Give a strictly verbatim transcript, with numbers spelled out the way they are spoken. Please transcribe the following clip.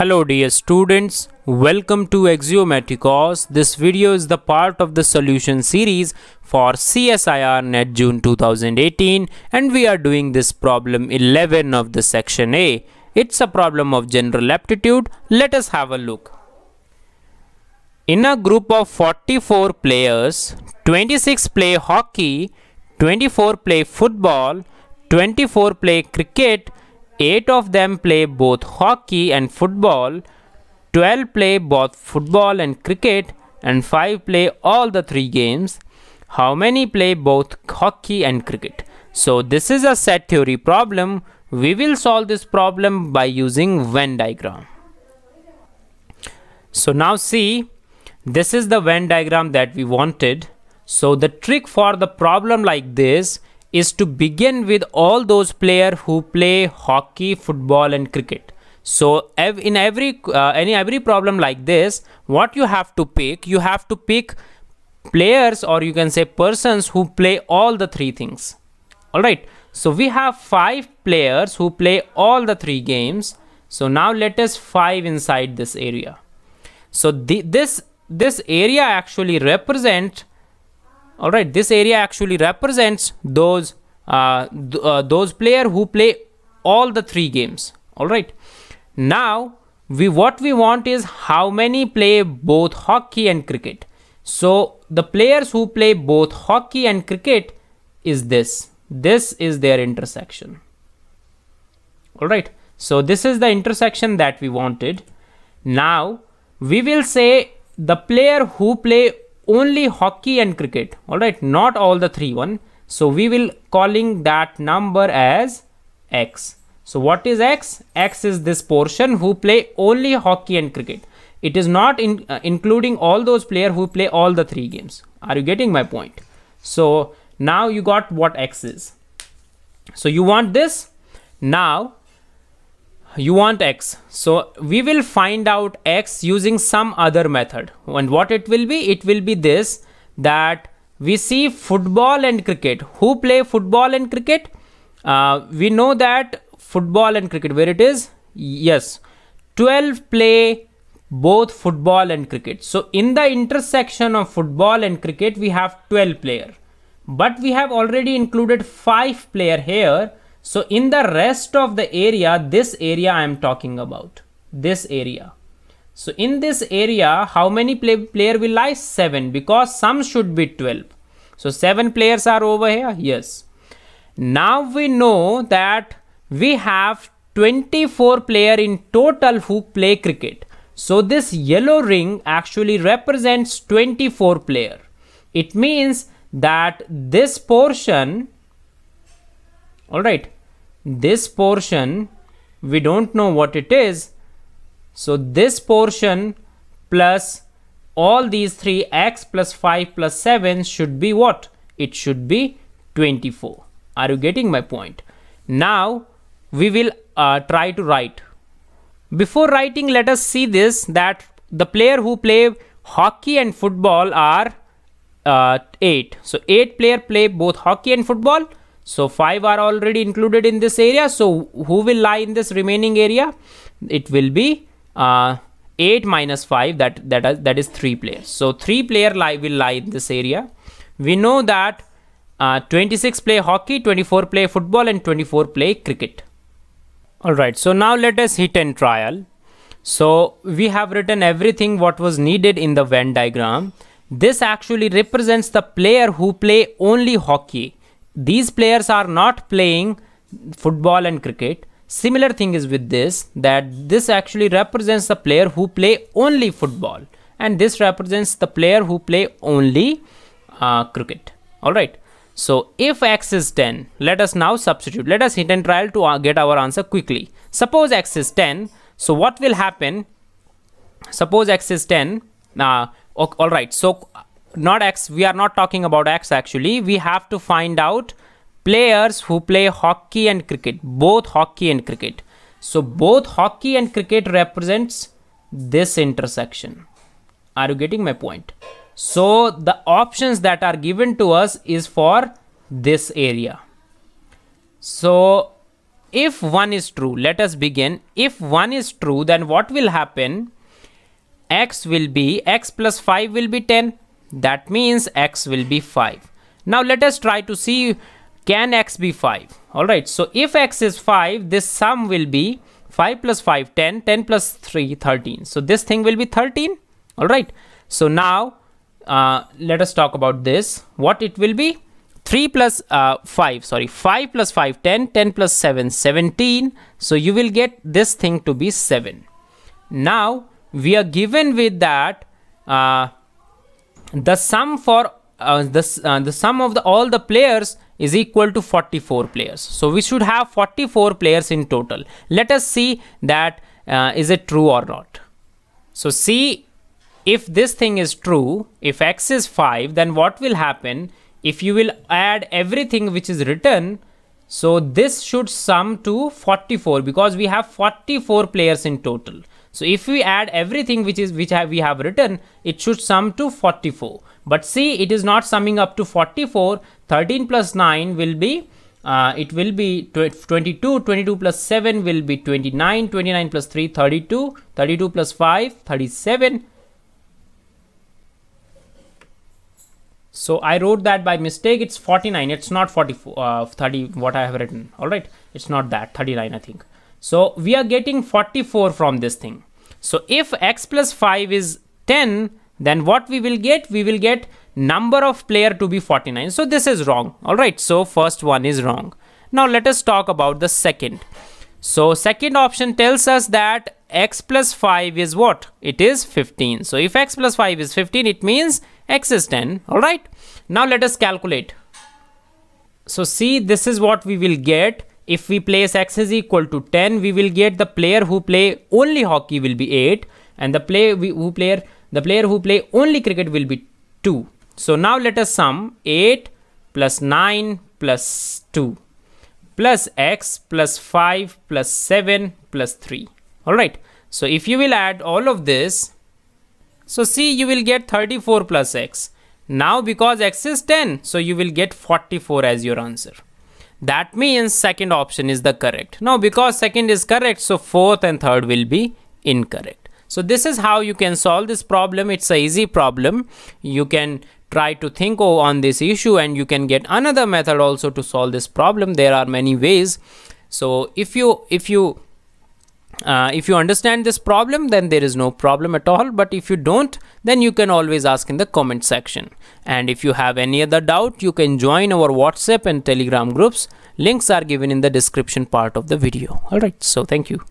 Hello dear students, welcome to Axiomatikos. This video is the part of the solution series for C S I R NET June two thousand eighteen, and we are doing this problem eleven of the section A. It's a problem of general aptitude. Let us have a look. In a group of forty-four players, twenty-six play hockey, twenty-four play football, twenty-four play cricket, eight of them play both hockey and football, twelve play both football and cricket, and five play all the three games. How many play both hockey and cricket? So this is a set theory problem. We will solve this problem by using Venn diagram. So now see, this is the Venn diagram that we wanted. So the trick for the problem like this is to begin with all those players who play hockey, football and cricket. So in every uh, any every problem like this, what you have to pick, you have to pick players, or you can say persons, who play all the three things. All right, so we have five players who play all the three games. So now let us five inside this area. So the, this this area actually represents All right, this area actually represents those uh, th uh, those player who play all the three games. All right, now we what we want is how many play both hockey and cricket. So the players who play both hockey and cricket is this. This is their intersection. All right, so this is the intersection that we wanted. Now we will say the player who play only hockey and cricket, all right, not all the three one. So we will calling that number as X. So what is X? X is this portion who play only hockey and cricket. It is not in, uh, including all those players who play all the three games. Are you getting my point? So now you got what X is. So you want this, now you want X. So we will find out X using some other method, and what it will be, it will be this, that we see football and cricket, who play football and cricket. Uh, we know that football and cricket, where it is, yes, twelve play both football and cricket. So in the intersection of football and cricket we have twelve player, but we have already included five player here. So in the rest of the area, this area I am talking about, this area. So in this area, how many play, player will lie? seven, because some should be twelve. So seven players are over here, yes. Now we know that we have twenty-four player in total who play cricket. So this yellow ring actually represents twenty-four player. It means that this portion, all right, this portion, we don't know what it is. So this portion plus all these three, X plus five plus seven, should be what? It should be twenty-four. Are you getting my point? Now we will uh, try to write. Before writing, let us see this, that the player who play hockey and football are uh, eight. So eight player play both hockey and football. So five are already included in this area. So who will lie in this remaining area? It will be uh, eight minus five, that that is, that is three players. So three player lie will lie in this area. We know that uh, twenty-six play hockey, twenty-four play football and twenty-four play cricket. All right, so now let us hit and trial. So we have written everything what was needed in the Venn diagram. This actually represents the player who play only hockey. These players are not playing football and cricket. Similar thing is with this, that this actually represents the player who play only football, and this represents the player who play only uh, cricket. All right, so if X is ten, let us now substitute. Let us hit and trial to get our answer quickly. Suppose X is ten. So what will happen? Suppose X is ten. Uh, all right, so not X, we are not talking about X actually. We have to find out players who play hockey and cricket, both hockey and cricket. So both hockey and cricket represents this intersection. Are you getting my point? So the options that are given to us is for this area. So if one is true, let us begin. If one is true, then what will happen? X will be, x plus five will be ten. That means x will be five. Now let us try to see, can x be five? Alright, so if x is five, this sum will be five plus five, ten, ten plus three, thirteen. So this thing will be thirteen. Alright, so now uh, let us talk about this. What it will be? three plus uh, five, sorry, five plus five, ten, ten plus seven, seventeen. So you will get this thing to be seven. Now we are given with that uh, the sum for uh, the, uh, the sum of the, all the players is equal to forty-four players. So we should have forty-four players in total. Let us see that uh, is it true or not. So see if this thing is true, if x is five, then what will happen? If you will add everything which is written, so this should sum to forty-four because we have forty-four players in total. So if we add everything which is which we have written, it should sum to forty-four. But see, it is not summing up to forty-four. thirteen plus nine will be, uh, it will be twenty-two. twenty-two plus seven will be twenty-nine. twenty-nine plus three, thirty-two. thirty-two plus five, thirty-seven. So I wrote that by mistake. It's forty-nine. It's not forty-four, uh, thirty, what I have written. All right. It's not that, thirty-nine, I think. So we are getting forty-four from this thing. So if x plus five is ten, then what we will get? We will get number of player to be forty-nine. So this is wrong. All right. So first one is wrong. Now let us talk about the second. So second option tells us that x plus five is what? It is fifteen. So if x plus five is fifteen, it means x is ten. All right. Now let us calculate. So see, this is what we will get. If we place x is equal to ten, we will get the player who play only hockey will be eight, and the play who player the player who play only cricket will be two. So now let us sum eight plus nine plus two plus x plus five plus seven plus three. All right. So if you will add all of this, so see, you will get thirty-four plus x. Now because x is ten, so you will get forty-four as your answer. That means second option is the correct. Now because second is correct, so fourth and third will be incorrect. So this is how you can solve this problem. It's an easy problem. You can try to think on this issue, and you can get another method also to solve this problem. There are many ways. So if you if you Uh, if you understand this problem, then there is no problem at all. But if you don't, then you can always ask in the comment section. And if you have any other doubt, you can join our WhatsApp and Telegram groups. Links are given in the description part of the video. All right. So thank you.